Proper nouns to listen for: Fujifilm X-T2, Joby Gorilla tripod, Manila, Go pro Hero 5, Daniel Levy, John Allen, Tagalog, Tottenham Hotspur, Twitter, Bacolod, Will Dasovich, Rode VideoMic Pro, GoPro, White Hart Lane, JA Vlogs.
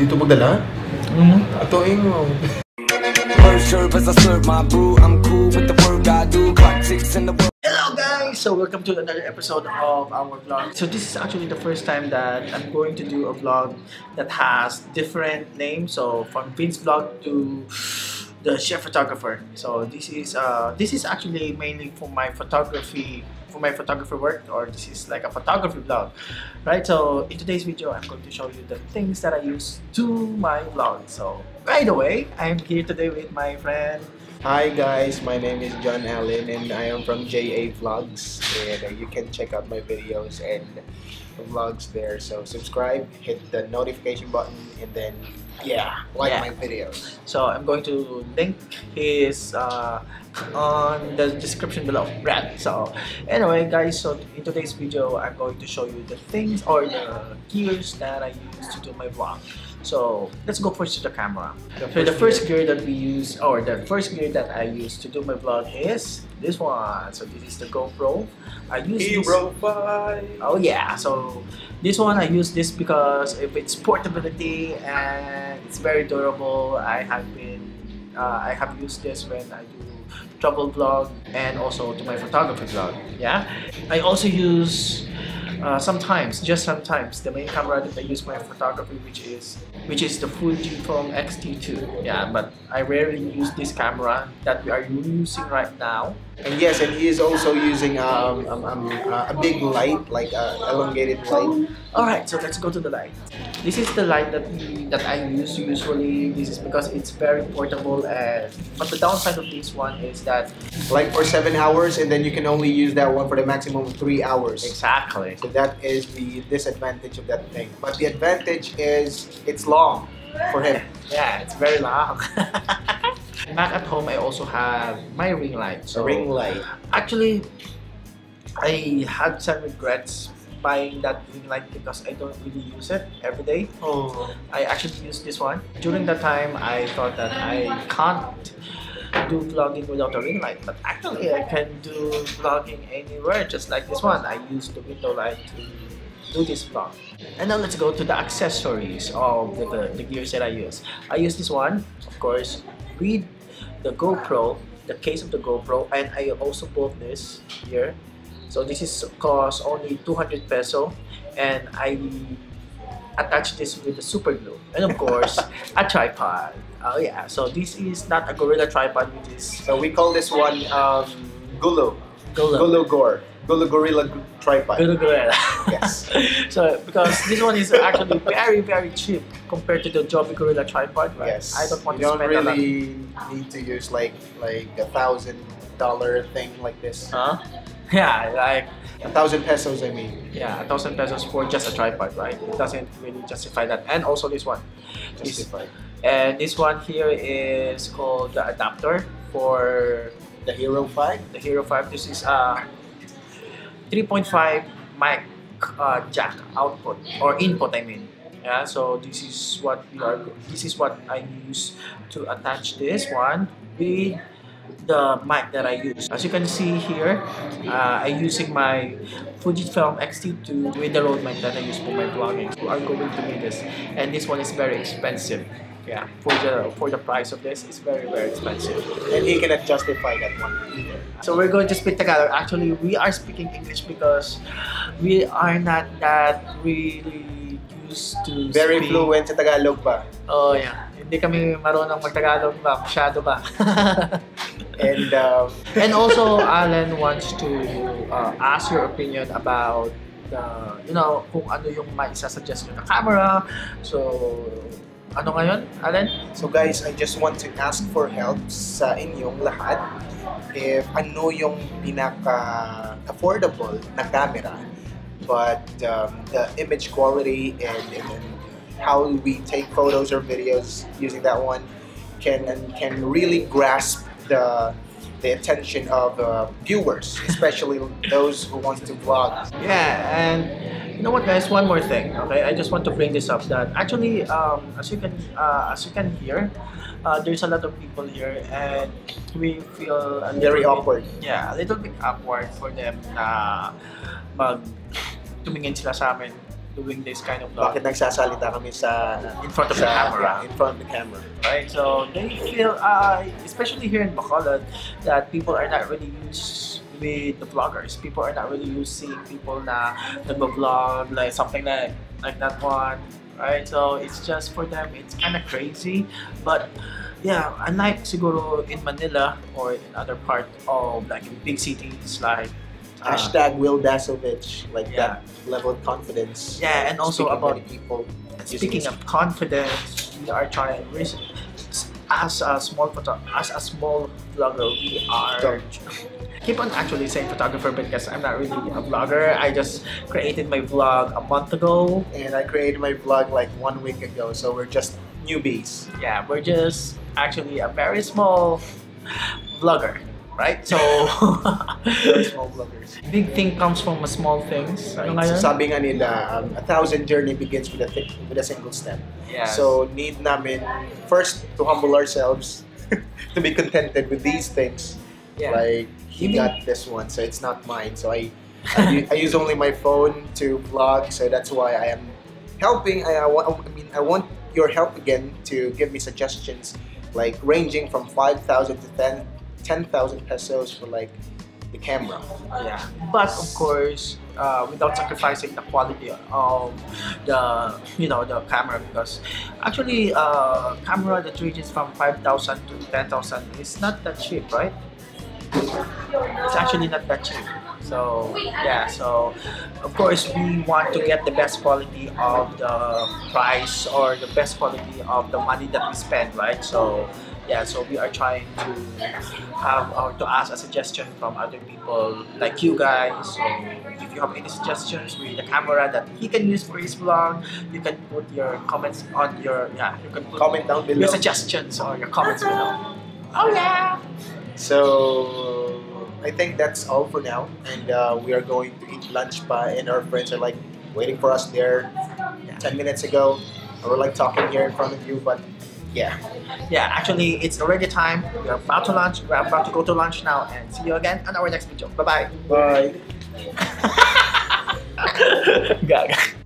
dito magdala. Ato ingon. Hello guys! So welcome to another episode of our vlog. So this is actually the first time that I'm going to do a vlog that has different names. So from Vince Vlog to the Chef Photographer. So this is actually mainly for my photography work, or this is like a photography vlog, right? So in today's video, I'm going to show you the things that I use to my vlog. So right away, I'm here today with my friend. Hi guys, my name is John Allen and I am from JA Vlogs, and you can check out my videos and vlogs there. So subscribe, hit the notification button, and then like my videos. So I'm going to link his on the description below, right? So anyway guys, so in today's video I'm going to show you the things or the gears that I use to do my vlog. So let's go first to the camera. So the first gear that we use, or the first gear that I use to do my vlog is this one. So this is the GoPro. I use Hero 5. Oh yeah, so this one I use this because of its portability and it's very durable. I have used this when I do travel vlog and also to my photography vlog. Yeah, I also use sometimes the main camera that I use my photography, which is the Fujifilm X-T2. Yeah, but I rarely use this camera that we are using right now. And yes, and he is also using a big light, like elongated light. All right, so let's go to the light. This is the light that I use usually. This is because it's very portable, but the downside of this one is that like for 7 hours, and then you can only use that one for the maximum of 3 hours. Exactly. So that is the disadvantage of that thing. But the advantage is it's long for him. Yeah, it's very long. Back at home, I also have my ring light. So ring light. Actually, I had some regrets buying that ring light because I don't really use it every day. Oh. I actually use this one. During that time, I thought that I can't do vlogging without a ring light, but actually I can do vlogging anywhere, just like this one. I use the window light to do this vlog. And now let's go to the accessories of the gears that I use. I use this one, of course, with the GoPro, the case of the GoPro, and I also bought this here. So this is cost only 200 peso, and I attach this with the super glue and of course a tripod. Oh yeah, so this is not a Gorilla tripod, which is, so we call this one Gorilla Tripod. Yes. So because this one is actually very, very cheap compared to the Joby Gorilla tripod, right? Yes. I don't want you to spend a lot. You don't really need to use like $1,000 thing like this. Huh? Yeah, like 1,000 pesos. I mean. Yeah, 1,000 pesos for just a tripod, right? It doesn't really justify that. And also this one. Justified. And this one here is called the adapter for the Hero 5. The Hero 5. This is a 3.5 mic jack output or input, I mean. Yeah, so this is what we are. This is what I use to attach this one with the mic that I use. As you can see here, I'm using my Fujifilm X-T2 with the Rode mic that I use for my vlogging. So I'm going to need this, and this one is very expensive. Yeah, for the price of this, it's very, very expensive, and he cannot justify that one either. So we're going to speak together. Actually, we are speaking English because we are not that really used to very speak. Fluent sa Tagalog ba? Oh yeah. Hindi kami marunong mag-Tagalog ba? Masyado ba? And also, Alan wants to ask your opinion about the, you know, kung ano yung maisasuggest nyo na camera. So, ano ngayon, Alan? So guys, I just want to ask for help sa inyong lahat. If ano yung pinaka-affordable na camera, but the image quality and how we take photos or videos using that one can really grasp the attention of viewers, especially those who want to vlog. Yeah, and you know what guys, one more thing, okay? I just want to bring this up that actually, as you can hear, there's a lot of people here and we feel very awkward. Yeah, a little bit awkward for them na tumingin sila sa amin. doing this kind of vlog. Bakit nagsasalita kami sa in front of the camera? In front of the camera. Right? So they feel, especially here in Bacolod, that people are not really used with the vloggers. People are not really used seeing people na nag-vlog, like something like that one. Right? So it's just for them, it's kind of crazy. But yeah, unlike siguro in Manila or in other part of like in big cities like hashtag Will Dasovich, like yeah, that level of confidence. Yeah, and also about people. Speaking of confidence, we are trying as a small vlogger, we are keep on actually saying photographer because I'm not really a vlogger. I just created my vlog a month ago, and I created my vlog like 1 week ago. So we're just newbies. Yeah, we're just actually a very small vlogger. Right? So, small vloggers. Big thing comes from small things. Right. So, sabi nga nila, 1,000 journey begins with a single step. Yes. So, need namin first to humble ourselves, to be contented with these things. Yeah. Like, he got this one, so it's not mine. So, I use only my phone to vlog, so that's why I am helping. I want your help again to give me suggestions, like ranging from 5,000 to 10,000 pesos for like the camera. Yeah, but of course, without sacrificing the quality of the the camera, because actually camera that ranges from 5,000 to 10,000 is not that cheap, right? It's actually not that cheap. So yeah, so of course we want to get the best quality of the price or the best quality of the money that we spend, right? So yeah, so we are trying to have or to ask a suggestion from other people like you guys. So if you have any suggestions with the camera that he can use for his vlog, you can put your comments on your you can comment down below your suggestions or your comments below. Oh yeah. So I think that's all for now, and we are going to eat lunch pa, and our friends are like waiting for us there 10 minutes ago. We're like talking here in front of you, but yeah, actually it's already time. We're about to lunch. We're about to go to lunch now, and see you again on our next video. Bye-bye. Bye. Gaga.